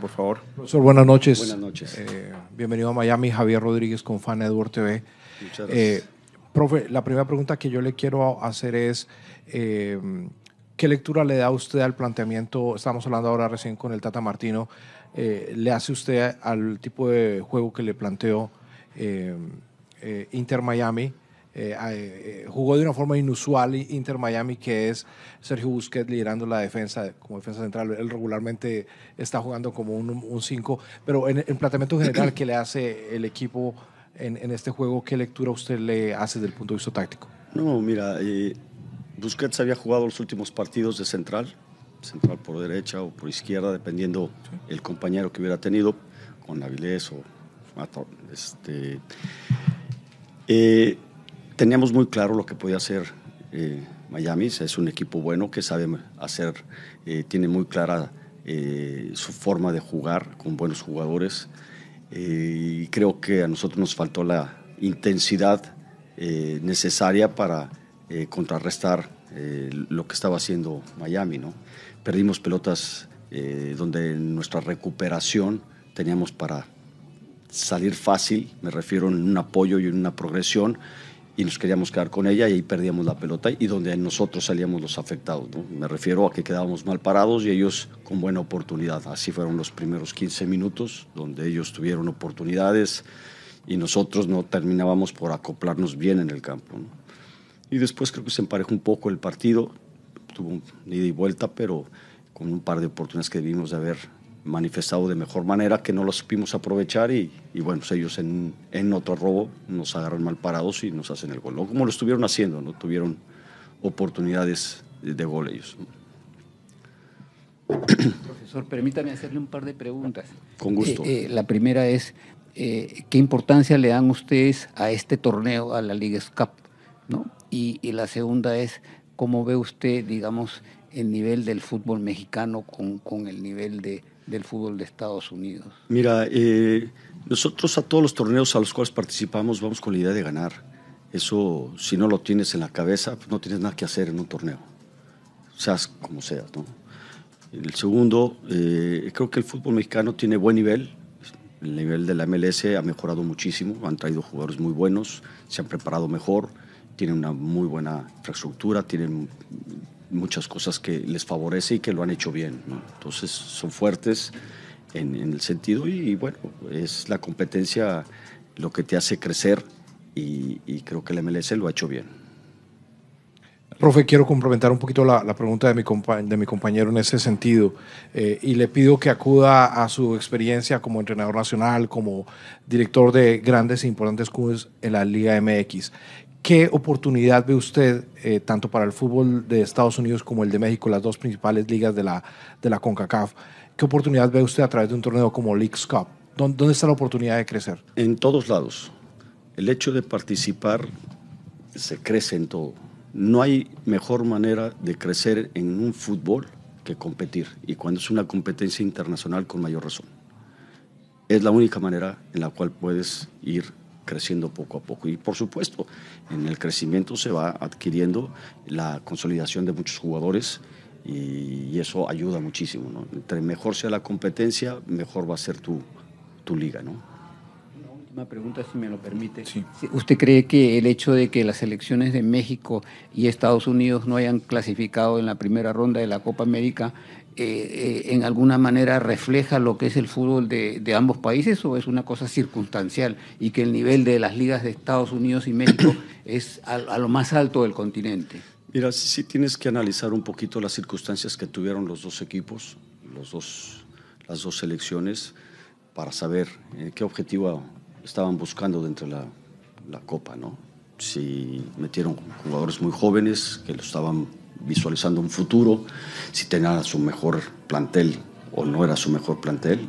Por favor. Profesor, buenas noches. Buenas noches. Bienvenido a Miami, Javier Rodríguez con FanEduard TV. Muchas gracias. Profe, la primera pregunta que yo le quiero hacer es, ¿qué lectura le da usted al planteamiento? Estamos hablando ahora recién con el Tata Martino. ¿Le hace usted al tipo de juego que le planteó Inter Miami? Jugó de una forma inusual Inter Miami, que es Sergio Busquets liderando la defensa como defensa central. Él regularmente está jugando como un 5, pero en el planteamiento general que le hace el equipo en este juego, ¿qué lectura usted le hace desde el punto de vista táctico? No, mira, Busquets había jugado los últimos partidos de central por derecha o por izquierda, dependiendo el compañero que hubiera tenido, con Avilés o teníamos muy claro lo que podía hacer Miami. Es un equipo bueno que sabe hacer, tiene muy clara su forma de jugar con buenos jugadores. Y creo que a nosotros nos faltó la intensidad necesaria para contrarrestar lo que estaba haciendo Miami, ¿no? Perdimos pelotas donde en nuestra recuperación teníamos para salir fácil, me refiero en un apoyo y en una progresión, y nos queríamos quedar con ella y ahí perdíamos la pelota y donde nosotros salíamos los afectados, ¿no? Me refiero a que quedábamos mal parados y ellos con buena oportunidad. Así fueron los primeros 15 minutos donde ellos tuvieron oportunidades y nosotros no terminábamos por acoplarnos bien en el campo, ¿no? Y después creo que se emparejó un poco el partido, tuvo un ida y vuelta, pero con un par de oportunidades que debimos de haber manifestado de mejor manera, que no lo supimos aprovechar y bueno, ellos en otro robo nos agarran mal parados y nos hacen el gol, como lo estuvieron haciendo, ¿no? Tuvieron oportunidades de gol ellos. Profesor, permítame hacerle un par de preguntas. Con gusto. La primera es, ¿qué importancia le dan ustedes a este torneo, a la Liga Cup, ¿no? Y la segunda es, ¿cómo ve usted, digamos, el nivel del fútbol mexicano con el nivel del fútbol de Estados Unidos? Mira, nosotros a todos los torneos a los cuales participamos vamos con la idea de ganar. Eso, si no lo tienes en la cabeza, pues no tienes nada que hacer en un torneo, seas como seas, ¿no? El segundo, creo que el fútbol mexicano tiene buen nivel. El nivel de la MLS ha mejorado muchísimo, han traído jugadores muy buenos, se han preparado mejor, tienen una muy buena infraestructura, tienen muchas cosas que les favorece y que lo han hecho bien, ¿no? Entonces son fuertes en el sentido y bueno, es la competencia lo que te hace crecer y creo que la MLS lo ha hecho bien. Profe, quiero complementar un poquito la pregunta de mi compañero en ese sentido y le pido que acuda a su experiencia como entrenador nacional, como director de grandes e importantes clubes en la Liga MX. ¿Qué oportunidad ve usted tanto para el fútbol de Estados Unidos como el de México, las dos principales ligas de la CONCACAF? ¿Qué oportunidad ve usted a través de un torneo como Liga Cup? ¿Dónde está la oportunidad de crecer? En todos lados. El hecho de participar se crece en todo. No hay mejor manera de crecer en un fútbol que competir. Y cuando es una competencia internacional, con mayor razón. Es la única manera en la cual puedes ir creciendo poco a poco y por supuesto en el crecimiento se va adquiriendo la consolidación de muchos jugadores y eso ayuda muchísimo, ¿no? Entre mejor sea la competencia, mejor va a ser tu liga, ¿no? Una última pregunta, si me lo permite. Sí. ¿Usted cree que el hecho de que las selecciones de México y Estados Unidos no hayan clasificado en la primera ronda de la Copa América en alguna manera refleja lo que es el fútbol de ambos países o es una cosa circunstancial y que el nivel de las ligas de Estados Unidos y México es a lo más alto del continente? Mira, sí tienes que analizar un poquito las circunstancias que tuvieron los dos equipos, las dos selecciones, para saber qué objetivo estaban buscando dentro de la Copa, ¿no? Si metieron jugadores muy jóvenes que lo estaban visualizando un futuro, si tenía su mejor plantel o no era su mejor plantel.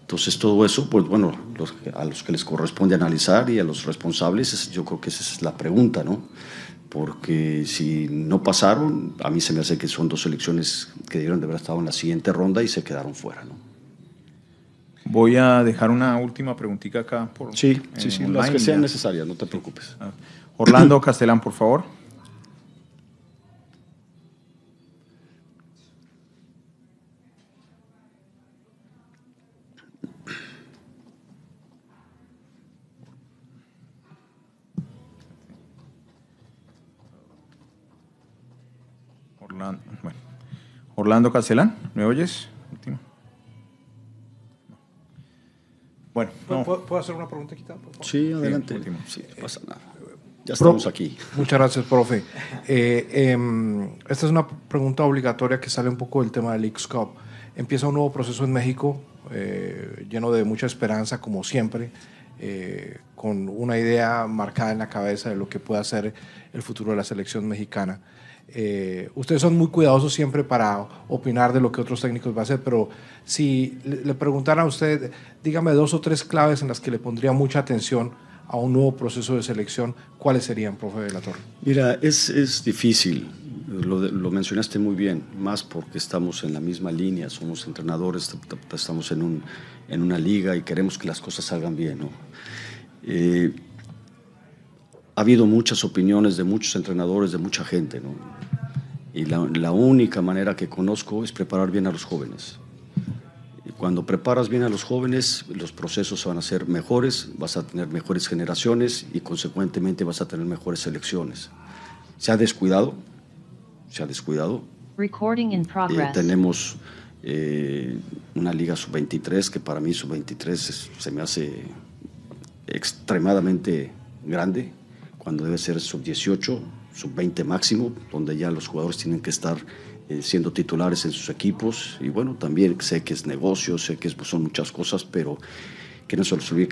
Entonces todo eso, pues bueno, a los que les corresponde analizar y a los responsables, yo creo que esa es la pregunta, ¿no? Porque si no pasaron, a mí se me hace que son dos selecciones que debieron de haber estado en la siguiente ronda y se quedaron fuera, ¿no? Voy a dejar una última preguntita acá. Sí, las que sean necesarias, no te preocupes. Orlando Castellán, por favor. Orlando Castelán, ¿me oyes? Último. Bueno, ¿Puedo hacer una pregunta aquí? Sí, adelante. Sí, no pasa nada. Ya estamos aquí. Muchas gracias, profe. Esta es una pregunta obligatoria que sale un poco del tema del Liga Cup. Empieza un nuevo proceso en México, lleno de mucha esperanza, como siempre, con una idea marcada en la cabeza de lo que pueda ser el futuro de la selección mexicana. Ustedes son muy cuidadosos siempre para opinar de lo que otros técnicos van a hacer, pero si le preguntara a usted, dígame 2 o 3 claves en las que le pondría mucha atención a un nuevo proceso de selección, ¿cuáles serían, profe de la Torre? Mira, es difícil, lo mencionaste muy bien, más porque estamos en la misma línea, somos entrenadores, estamos en una liga y queremos que las cosas salgan bien, ¿no? Ha habido muchas opiniones de muchos entrenadores, de mucha gente, ¿no? Y la única manera que conozco es preparar bien a los jóvenes. Y cuando preparas bien a los jóvenes, los procesos van a ser mejores, vas a tener mejores generaciones y consecuentemente vas a tener mejores selecciones. Se ha descuidado, se ha descuidado. Recording in progress. Tenemos una liga sub-23 que para mí sub-23 se me hace extremadamente grande, cuando debe ser sub-18, sub-20 máximo, donde ya los jugadores tienen que estar siendo titulares en sus equipos. Y bueno, también sé que es negocio, sé que son muchas cosas, pero que no se nos olvide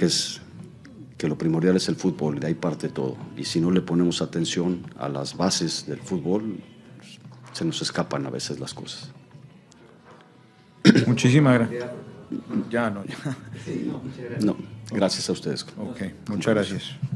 que lo primordial es el fútbol, y de ahí parte todo. Y si no le ponemos atención a las bases del fútbol, se nos escapan a veces las cosas. Muchísimas gracias. Ya, no, ya. No, gracias a ustedes. Ok, muchas gracias.